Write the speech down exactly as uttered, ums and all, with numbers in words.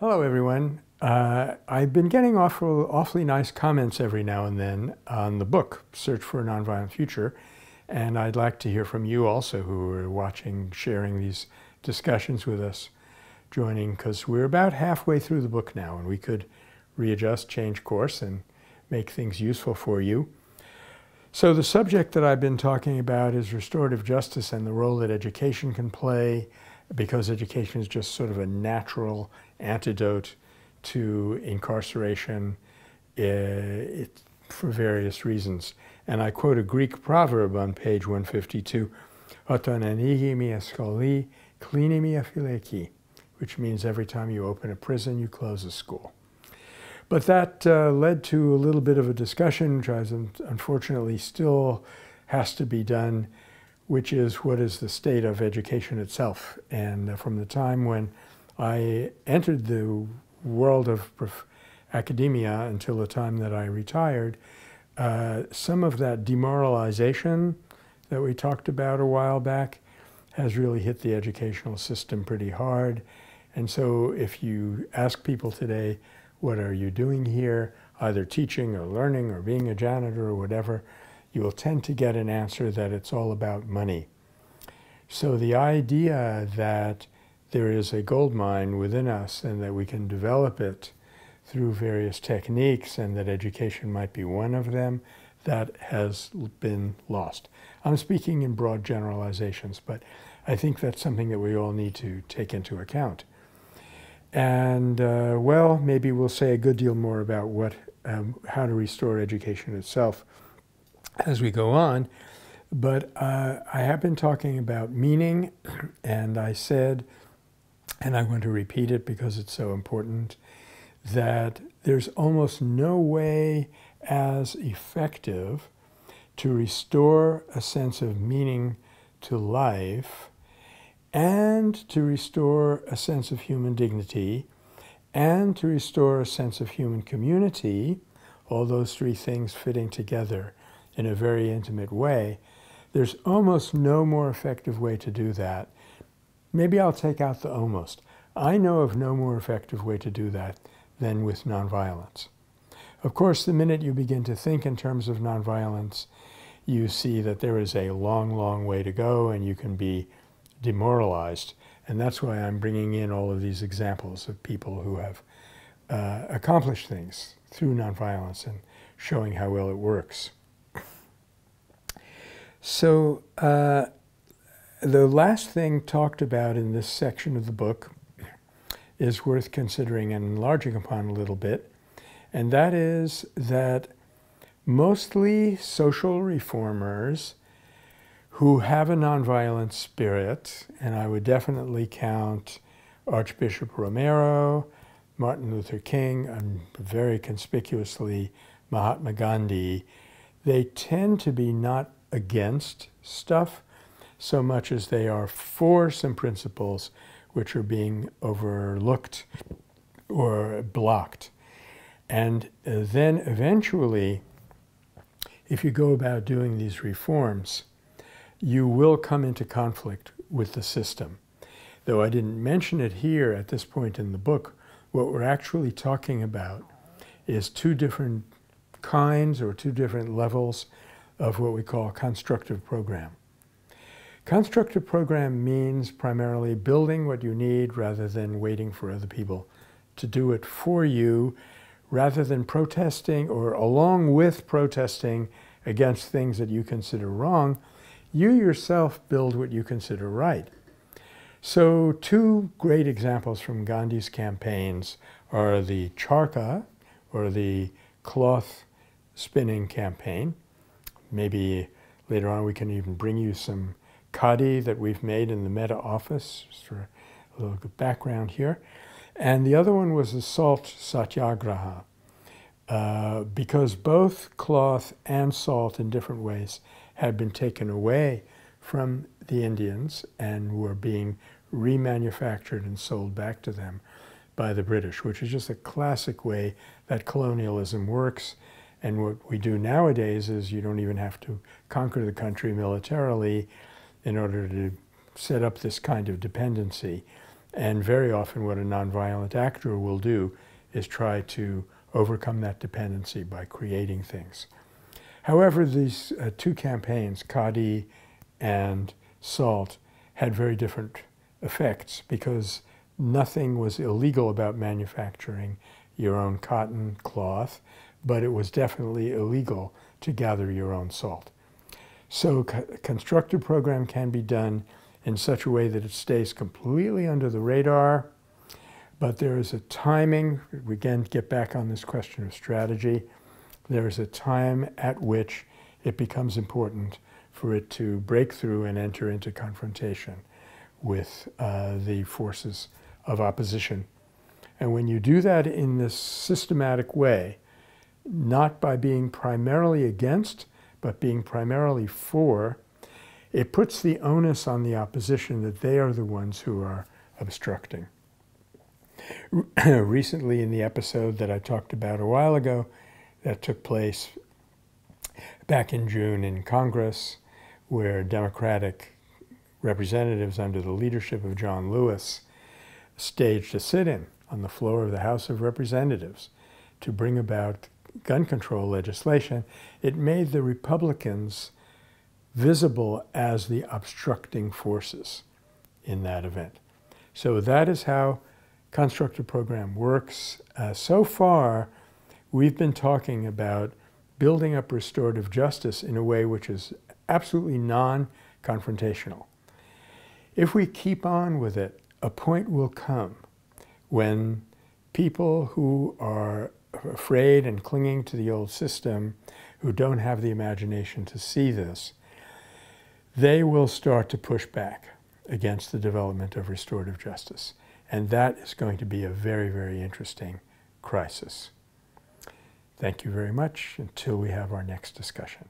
Hello, everyone. Uh, I've been getting awful, awfully nice comments every now and then on the book, Search for a Nonviolent Future, and I'd like to hear from you also who are watching, sharing these discussions with us, joining, because we're about halfway through the book now, and we could readjust, change course, and make things useful for you. So the subject that I've been talking about is restorative justice and the role that education can play, because education is just sort of a natural antidote to incarceration uh, it, for various reasons. And I quote a Greek proverb on page one fifty-two, Otona nighi mi eskoli, klini mi afileiki, which means every time you open a prison, you close a school. But that uh, led to a little bit of a discussion, which unfortunately still has to be done, which is what is the state of education itself. And uh, from the time when I entered the world of academia until the time that I retired, uh, some of that demoralization that we talked about a while back has really hit the educational system pretty hard. And so if you ask people today, what are you doing here, either teaching or learning or being a janitor or whatever, you will tend to get an answer that it's all about money. So the idea that there is a gold mine within us and that we can develop it through various techniques and that education might be one of them, that has been lost. I'm speaking in broad generalizations, but I think that's something that we all need to take into account. And uh, well, maybe we'll say a good deal more about what, um, how to restore education itself as we go on. But uh, I have been talking about meaning, and I said, and I want to repeat it because it's so important, that there's almost no way as effective to restore a sense of meaning to life and to restore a sense of human dignity and to restore a sense of human community, all those three things fitting together in a very intimate way. There's almost no more effective way to do that. Maybe I'll take out the almost. I know of no more effective way to do that than with nonviolence. Of course, the minute you begin to think in terms of nonviolence, you see that there is a long, long way to go and you can be demoralized. And that's why I'm bringing in all of these examples of people who have uh, accomplished things through nonviolence and showing how well it works. So, uh, the last thing talked about in this section of the book is worth considering and enlarging upon a little bit, and that is that mostly social reformers who have a nonviolent spirit, and I would definitely count Archbishop Romero, Martin Luther King, and very conspicuously Mahatma Gandhi, they tend to be not against stuff so much as they are for some principles which are being overlooked or blocked. And then eventually, if you go about doing these reforms, you will come into conflict with the system. Though I didn't mention it here at this point in the book, what we're actually talking about is two different kinds or two different levels of what we call constructive program. Constructive program means primarily building what you need rather than waiting for other people to do it for you, rather than protesting or along with protesting against things that you consider wrong, you yourself build what you consider right. So two great examples from Gandhi's campaigns are the charkha, or the cloth spinning campaign. Maybe later on we can even bring you some khadi that we've made in the Metta office, just for a little background here. And the other one was the salt satyagraha, uh, because both cloth and salt in different ways had been taken away from the Indians and were being remanufactured and sold back to them by the British, which is just a classic way that colonialism works. And what we do nowadays is you don't even have to conquer the country militarily in order to set up this kind of dependency. And very often what a nonviolent actor will do is try to overcome that dependency by creating things. However, these uh, two campaigns, Khadi and SALT, had very different effects because nothing was illegal about manufacturing your own cotton cloth, but it was definitely illegal to gather your own salt. So a constructive program can be done in such a way that it stays completely under the radar, but there is a timing. We again get back on this question of strategy. There is a time at which it becomes important for it to break through and enter into confrontation with uh, the forces of opposition. And when you do that in this systematic way, not by being primarily against, but being primarily for, it puts the onus on the opposition that they are the ones who are obstructing. Recently, in the episode that I talked about a while ago that took place back in June in Congress, where Democratic representatives under the leadership of John Lewis staged a sit-in on the floor of the House of Representatives to bring about gun control legislation, it made the Republicans visible as the obstructing forces in that event. So that is how constructive program works. Uh, so far, we've been talking about building up restorative justice in a way which is absolutely non-confrontational. If we keep on with it, a point will come when people who are afraid and clinging to the old system, who don't have the imagination to see this, they will start to push back against the development of restorative justice. And that is going to be a very, very interesting crisis. Thank you very much until we have our next discussion.